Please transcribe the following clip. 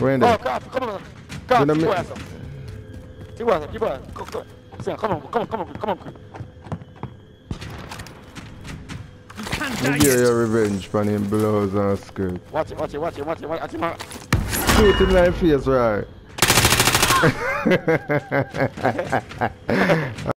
We're in there. Oh, copy, come on. Copy, keep on. Keep on, keep on. Come on. You can't die yet. You get your revenge, man, him blows and screw. Watch it. Shoot him in the face, right?